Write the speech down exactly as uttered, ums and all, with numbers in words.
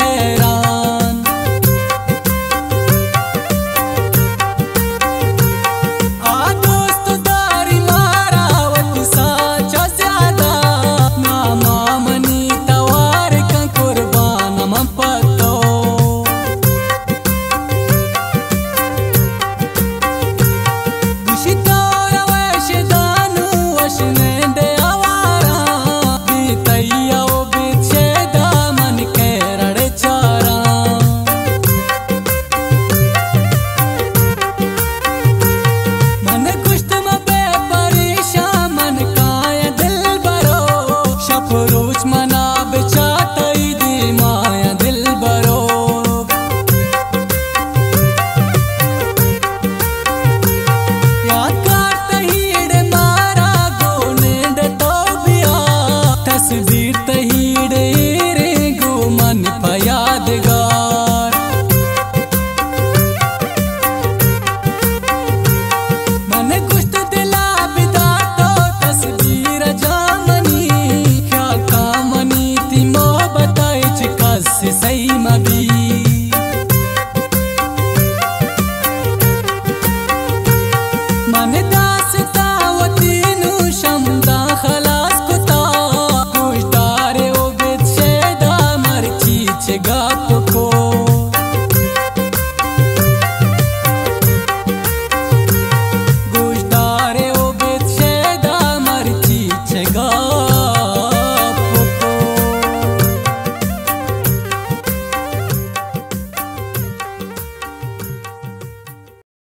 है रात।